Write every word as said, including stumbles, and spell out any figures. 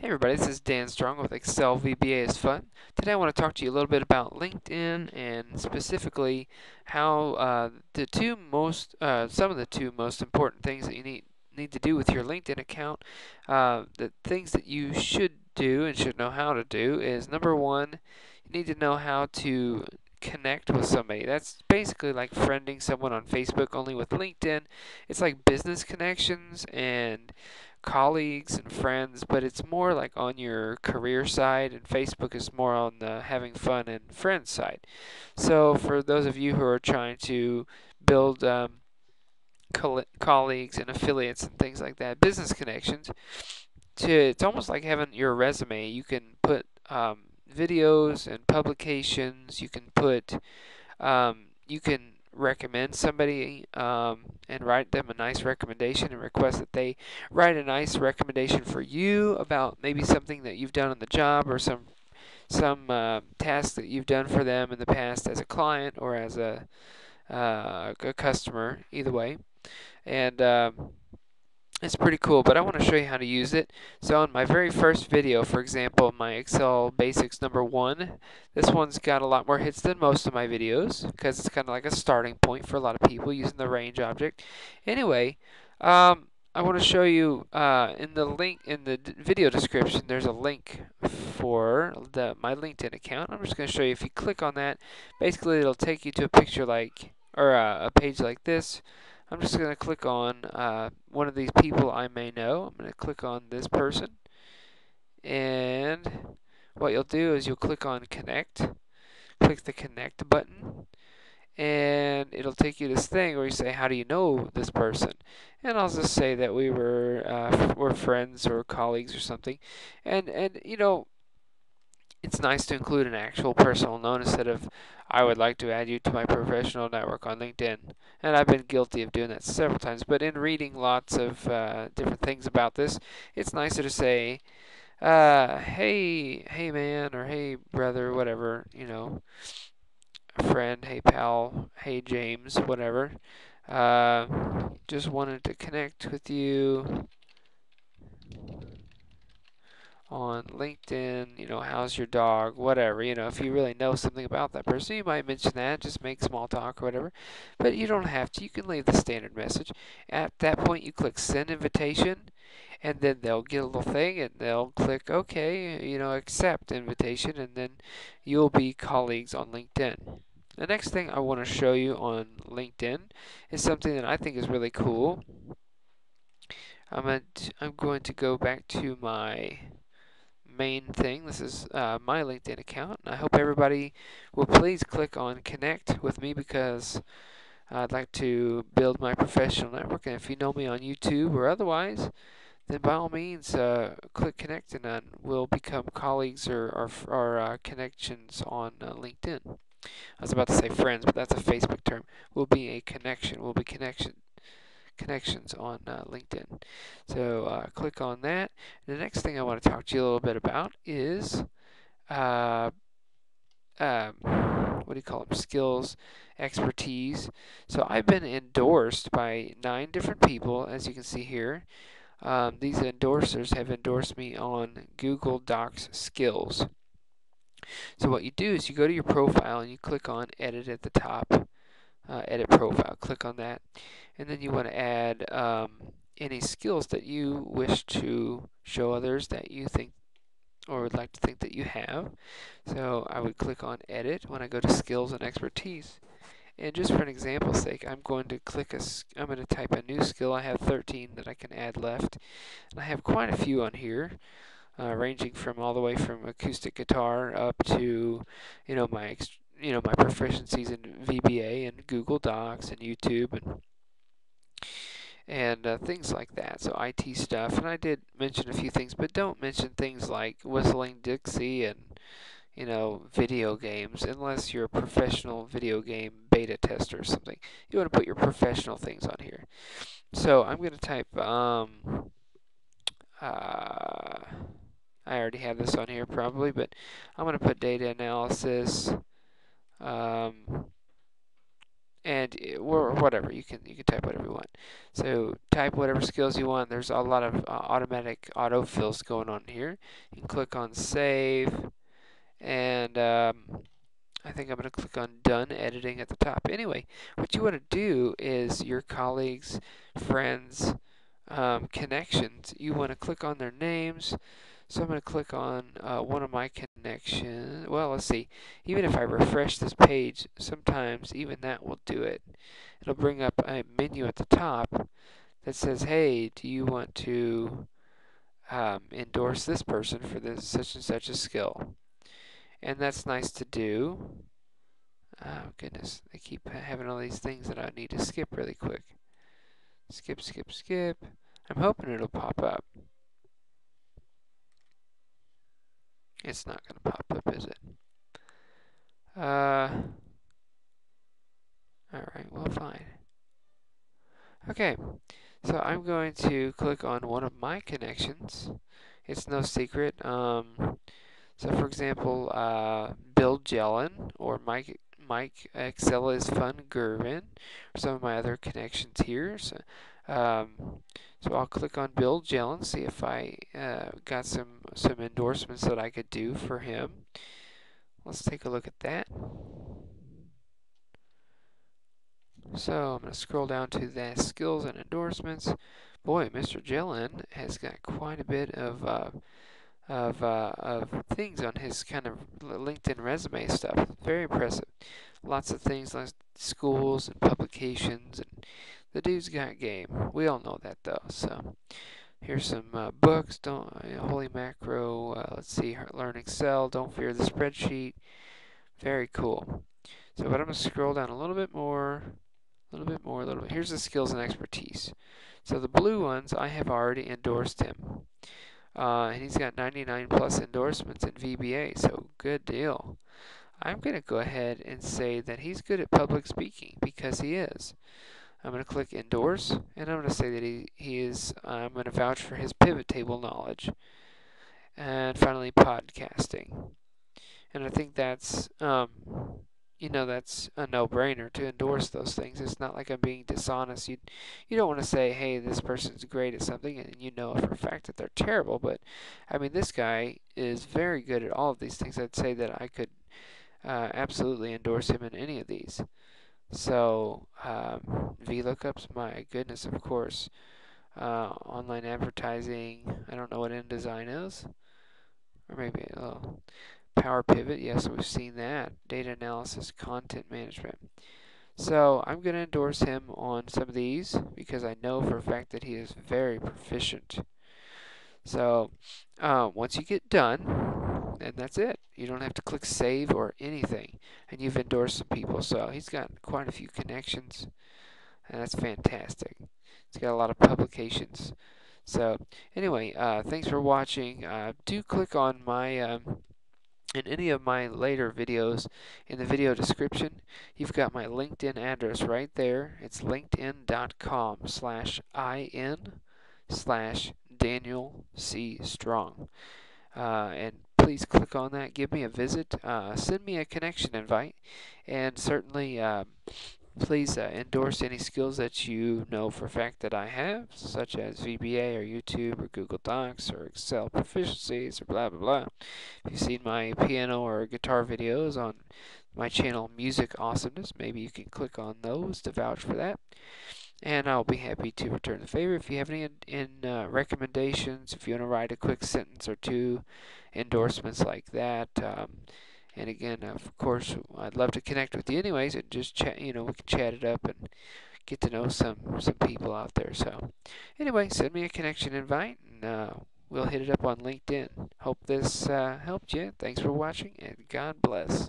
Hey everybody, this is Dan Strong with Excel V B A is Fun. Today I want to talk to you a little bit about LinkedIn and specifically how uh, the two most, uh, some of the two most important things that you need need to do with your LinkedIn account, uh, the things that you should do and should know how to do is, number one, you need to know how to connect with somebody. That's basically like friending someone on Facebook, only with LinkedIn. It's like business connections and colleagues and friends, but it's more like on your career side, and Facebook is more on the having fun and friends side. So for those of you who are trying to build um, coll colleagues and affiliates and things like that, business connections, to, it's almost like having your resume. You can put um, videos and publications, you can put um, you can recommend somebody um, and write them a nice recommendation and request that they write a nice recommendation for you about maybe something that you've done on the job or some some uh, task that you've done for them in the past as a client or as a, uh, a customer, either way. And uh, it's pretty cool, but I want to show you how to use it. So in my very first video, for example, my Excel Basics number one, this one's got a lot more hits than most of my videos because it's kind of like a starting point for a lot of people using the range object. Anyway, um, I want to show you uh, in the link in the d video description, there's a link for the, my LinkedIn account. I'm just going to show you, if you click on that, basically it'll take you to a picture like, or uh, a page like this. I'm just going to click on uh, one of these people I may know. I'm going to click on this person, and what you'll do is you'll click on connect, click the connect button, and it'll take you this thing where you say, how do you know this person? And I'll just say that we were uh, we're friends or colleagues or something, and and you know, it's nice to include an actual personal note instead of, I would like to add you to my professional network on LinkedIn. And I've been guilty of doing that several times, but in reading lots of uh, different things about this, it's nicer to say, uh, hey, hey man, or hey brother, whatever, you know, friend, hey pal, hey James, whatever. Uh, just wanted to connect with you on LinkedIn, you know, how's your dog, whatever. You know, if you really know something about that person, you might mention that, just make small talk or whatever, but you don't have to. You can leave the standard message. At that point, you click send invitation, and then they'll get a little thing, and they'll click okay, you know, accept invitation, and then you'll be colleagues on LinkedIn. The next thing I want to show you on LinkedIn is something that I think is really cool. I'm going to, I'm going to go back to my main thing. This is uh, my LinkedIn account, and I hope everybody will please click on connect with me, because I'd like to build my professional network. And if you know me on YouTube or otherwise, then by all means uh, click connect, and uh, we'll become colleagues or, or, or uh, connections on uh, LinkedIn. I was about to say friends, but that's a Facebook term. We'll be a connection. We'll be connection connections on uh, LinkedIn. So uh, click on that. And the next thing I want to talk to you a little bit about is uh, um, what do you call them? Skills, expertise. So I've been endorsed by nine different people, as you can see here. Um, these endorsers have endorsed me on Google Docs skills. So what you do is you go to your profile and you click on edit at the top. Uh, edit profile, click on that, and then you want to add um, any skills that you wish to show others that you think or would like to think that you have. So I would click on edit when I go to skills and expertise, and just for an example's sake, I'm going to click a, I'm going to type a new skill. I have thirteen that I can add left, and I have quite a few on here. Uh, ranging from all the way from acoustic guitar up to, you know, my ex you know my proficiencies in V B A and Google Docs and YouTube and and uh, things like that. So I T stuff, and I did mention a few things, but don't mention things like Whistling Dixie and, you know, video games, unless you're a professional video game beta tester or something. You want to put your professional things on here. So I'm going to type. Um, uh, I already have this on here probably, but I'm going to put data analysis, um, and or whatever, you can you can type whatever you want. So type whatever skills you want. There's a lot of uh, automatic autofills going on here. You can click on save, and um, I think I'm going to click on done editing at the top. Anyway, what you want to do is your colleagues, friends, um, connections. You want to click on their names. So I'm going to click on uh, one of my connections. Well, let's see. Even if I refresh this page, sometimes even that will do it. It'll bring up a menu at the top that says, hey, do you want to um, endorse this person for this such and such a skill? And that's nice to do. Oh, goodness. I keep having all these things that I need to skip really quick. Skip, skip, skip. I'm hoping it'll pop up. It's not going to pop up, is it? Uh, Alright, well, fine. Okay, so I'm going to click on one of my connections. It's no secret. Um, so, for example, uh, Bill Jelen or Mike Mike Excel is Fun Gervin are some of my other connections here. So, um, so I'll click on Bill Jelen, see if I uh, got some some endorsements that I could do for him. Let's take a look at that. So I'm going to scroll down to the skills and endorsements. Boy, Mister Jelen has got quite a bit of uh, of uh, of things on his kind of LinkedIn resume stuff. Very impressive. Lots of things like schools and publications, and the dude's got game. We all know that though. So here's some uh, books. Don't uh, Holy Macro. Uh, let's see. Learn Excel. Don't Fear the Spreadsheet. Very cool. So, but I'm gonna scroll down a little bit more, a little bit more, a little bit. Here's the skills and expertise. So the blue ones, I have already endorsed him, uh, and he's got ninety-nine plus endorsements in V B A. So good deal. I'm gonna go ahead and say that he's good at public speaking because he is. I'm going to click endorse, and I'm going to say that he, he is, uh, I'm going to vouch for his pivot table knowledge. And finally, podcasting. And I think that's, um, you know, that's a no-brainer to endorse those things. It's not like I'm being dishonest. You, you don't want to say, hey, this person's great at something, and you know for a fact that they're terrible. But, I mean, this guy is very good at all of these things. I'd say that I could uh, absolutely endorse him in any of these. So, um, VLOOKUPs, my goodness, of course. Uh, online advertising, I don't know what InDesign is. Or maybe a little Power Pivot, yes, we've seen that. Data analysis, content management. So, I'm going to endorse him on some of these because I know for a fact that he is very proficient. So, uh, once you get done, and that's it. You don't have to click save or anything, and you've endorsed some people. So he's got quite a few connections, and that's fantastic. He's got a lot of publications. So anyway, uh, thanks for watching. Uh, do click on my um, in any of my later videos in the video description. You've got my LinkedIn address right there. It's linkedin dot com slash in slash Daniel C Strong, uh, and please click on that. Give me a visit. Uh, send me a connection invite, and certainly uh, please uh, endorse any skills that you know for a fact that I have, such as V B A or YouTube or Google Docs or Excel proficiencies or blah blah blah. If you've seen my piano or guitar videos on my channel Music Awesomeness, maybe you can click on those to vouch for that. And I'll be happy to return the favor. If you have any in, in, uh, recommendations, if you want to write a quick sentence or two, endorsements like that. Um, and again, of course, I'd love to connect with you anyways. And just chat, you know, we can chat it up and get to know some, some people out there. So anyway, send me a connection invite, and uh, we'll hit it up on LinkedIn. Hope this uh, helped you. Thanks for watching, and God bless.